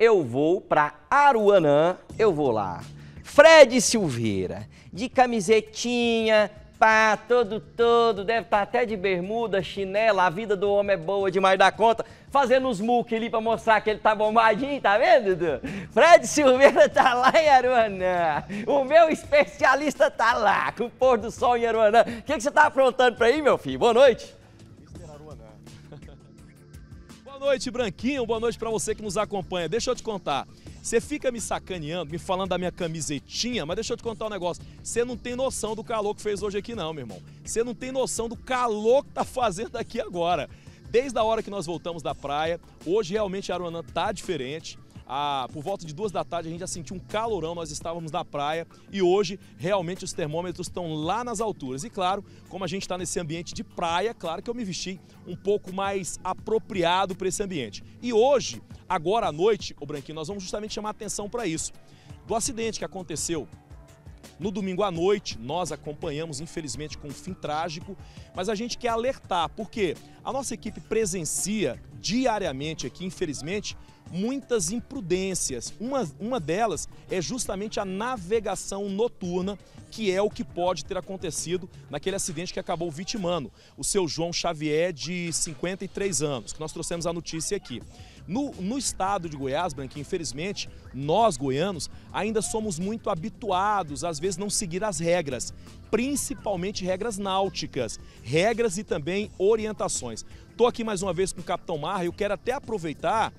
eu vou para Aruanã, eu vou lá. Fred Silveira, de camisetinha, pá, todo, deve estar até de bermuda, chinela, a vida do homem é boa demais da conta, fazendo uns muques ali pra mostrar que ele tá bombadinho, tá vendo, Dudu? Fred Silveira tá lá em Aruanã, o meu especialista tá lá, com o pôr do sol em Aruanã. O que você tá aprontando pra aí, meu filho? Boa noite. Boa noite, Branquinho, boa noite pra você que nos acompanha. Deixa eu te contar. Você fica me sacaneando, me falando da minha camisetinha, mas deixa eu te contar um negócio. Você não tem noção do calor que fez hoje aqui não, meu irmão. Você não tem noção do calor que tá fazendo aqui agora. Desde a hora que nós voltamos da praia, hoje realmente a Aruanã tá diferente. Por volta de 2 da tarde a gente já sentiu um calorão, nós estávamos na praia e hoje realmente os termômetros estão lá nas alturas. E claro, como a gente está nesse ambiente de praia, claro que eu me vesti um pouco mais apropriado para esse ambiente. E hoje, agora à noite, ô Branquinho, nós vamos justamente chamar atenção para isso. Do acidente que aconteceu no domingo à noite, nós acompanhamos, infelizmente, com um fim trágico, mas a gente quer alertar, porque a nossa equipe presencia diariamente aqui, infelizmente, muitas imprudências. Uma delas é justamente a navegação noturna, que é o que pode ter acontecido naquele acidente que acabou vitimando o seu João Xavier, de 53 anos, que nós trouxemos a notícia aqui. No estado de Goiás, Branquinho, infelizmente, nós goianos ainda somos muito habituados, às vezes, não seguir as regras, principalmente regras náuticas, regras e também orientações. Estou aqui mais uma vez com o Capitão Marra e eu quero até aproveitar,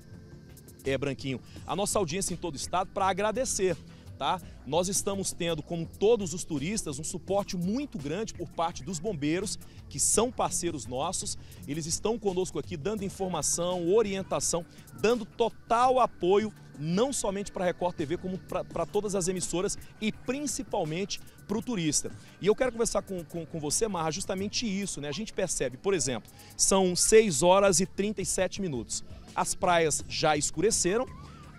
Branquinho, a nossa audiência em todo o estado para agradecer. Tá? Nós estamos tendo, como todos os turistas, um suporte muito grande por parte dos bombeiros, que são parceiros nossos. Eles estão conosco aqui dando informação, orientação, dando total apoio, não somente para a Record TV, como para todas as emissoras e principalmente para o turista. E eu quero conversar com você, Marra, justamente isso, né? A gente percebe, por exemplo, são 6h37, as praias já escureceram.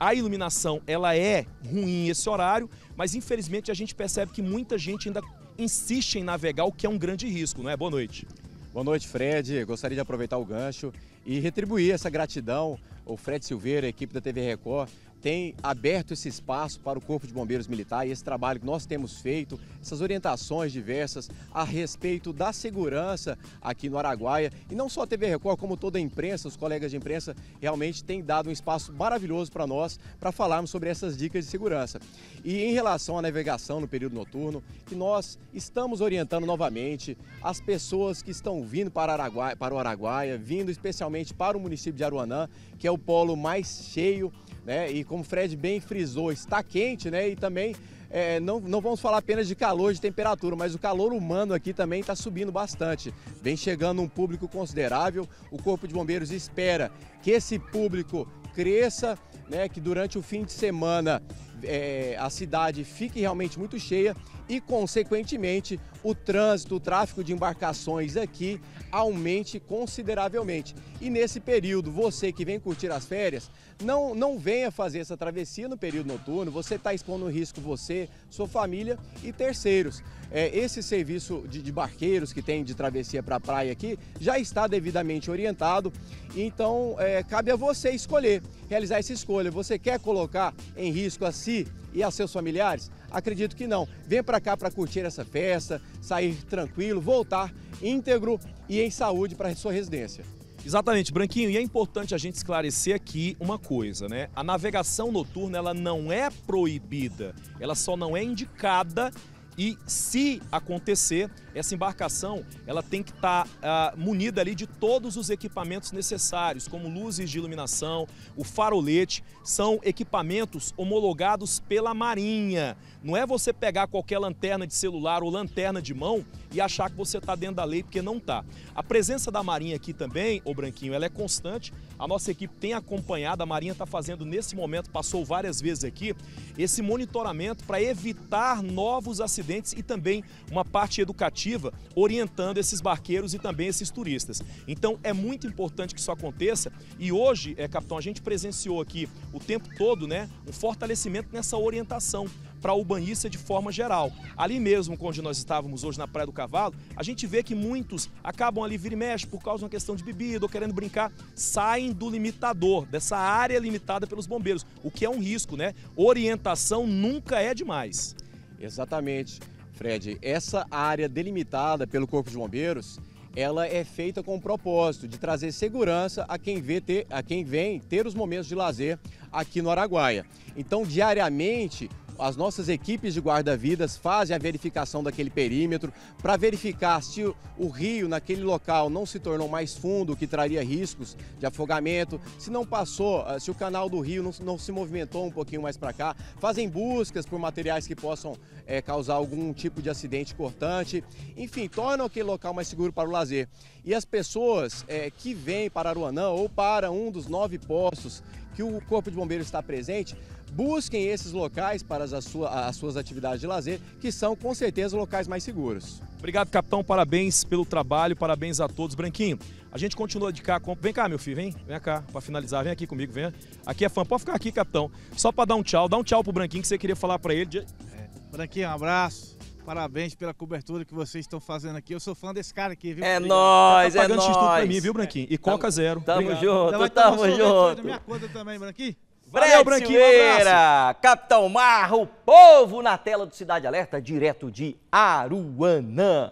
A iluminação, ela é ruim esse horário, mas infelizmente a gente percebe que muita gente ainda insiste em navegar, o que é um grande risco, não é? Boa noite. Boa noite, Fred. Gostaria de aproveitar o gancho e retribuir essa gratidão. O Fred Silveira, a equipe da TV Record, tem aberto esse espaço para o Corpo de Bombeiros Militar e esse trabalho que nós temos feito, essas orientações diversas a respeito da segurança aqui no Araguaia. E não só a TV Record, como toda a imprensa, os colegas de imprensa realmente têm dado um espaço maravilhoso para nós, para falarmos sobre essas dicas de segurança. E em relação à navegação no período noturno, que nós estamos orientando novamente as pessoas que estão vindo para o Araguaia, vindo especialmente para o município de Aruanã, que é o polo mais cheio, né? E como o Fred bem frisou, está quente, né? E também não vamos falar apenas de calor, de temperatura, mas o calor humano aqui também está subindo bastante. Vem chegando um público considerável, o Corpo de Bombeiros espera que esse público cresça, né? Que durante o fim de semana a cidade fique realmente muito cheia e, consequentemente, o trânsito, o tráfego de embarcações aqui aumente consideravelmente. E nesse período, você que vem curtir as férias, não venha fazer essa travessia no período noturno, você está expondo risco você, sua família e terceiros. Esse serviço de barqueiros que tem de travessia para a praia aqui já está devidamente orientado, então cabe a você escolher, realizar essa escolha. Você quer colocar em risco a si e a seus familiares? Acredito que não. Vem para cá para curtir essa festa, sair tranquilo, voltar íntegro e em saúde para a sua residência. Exatamente, Branquinho, e é importante a gente esclarecer aqui uma coisa, né? A navegação noturna, ela não é proibida, ela só não é indicada. E se acontecer, essa embarcação ela tem que estar munida ali de todos os equipamentos necessários, como luzes de iluminação, o farolete, são equipamentos homologados pela Marinha. Não é você pegar qualquer lanterna de celular ou lanterna de mão e achar que você está dentro da lei, porque não está. A presença da Marinha aqui também, ô Branquinho, ela é constante. A nossa equipe tem acompanhado, a Marinha está fazendo nesse momento, passou várias vezes aqui, esse monitoramento para evitar novos acidentes e também uma parte educativa preventiva, orientando esses barqueiros e também esses turistas. Então é muito importante que isso aconteça e hoje, capitão, a gente presenciou aqui o tempo todo, né, um fortalecimento nessa orientação para o banhista de forma geral. Ali mesmo, onde nós estávamos hoje na Praia do Cavalo, a gente vê que muitos acabam ali vira e mexe por causa de uma questão de bebida ou querendo brincar, saem do limitador, dessa área limitada pelos bombeiros, o que é um risco, né? Orientação nunca é demais. Exatamente, Fred. Essa área delimitada pelo Corpo de Bombeiros, ela é feita com o propósito de trazer segurança a quem, vem ter os momentos de lazer aqui no Araguaia. Então, diariamente, as nossas equipes de guarda-vidas fazem a verificação daquele perímetro para verificar se o rio naquele local não se tornou mais fundo, que traria riscos de afogamento, se não passou, se o canal do rio não se movimentou um pouquinho mais para cá. Fazem buscas por materiais que possam causar algum tipo de acidente cortante. Enfim, tornam aquele local mais seguro para o lazer. E as pessoas que vêm para Aruanã ou para um dos 9 postos que o Corpo de Bombeiros está presente, busquem esses locais para as suas atividades de lazer, que são, com certeza, locais mais seguros. Obrigado, capitão. Parabéns pelo trabalho, parabéns a todos. Branquinho, a gente continua de cá. Vem cá, meu filho, vem. Vem cá, para finalizar. Vem aqui comigo, vem. Aqui é fã. Pode ficar aqui, capitão. Só para dar um tchau. Dá um tchau pro Branquinho, que você queria falar para ele. Branquinho, um abraço. Parabéns pela cobertura que vocês estão fazendo aqui. Eu sou fã desse cara aqui, viu? É nóis, tá é nóis. Tá pagando X-Tudo pra mim, viu, Branquinho? E Coca Zero. Tamo junto, tamo junto. Minha conta também, Branquinho. Fred Silveira, Capitão Marra, o povo na tela do Cidade Alerta, direto de Aruanã.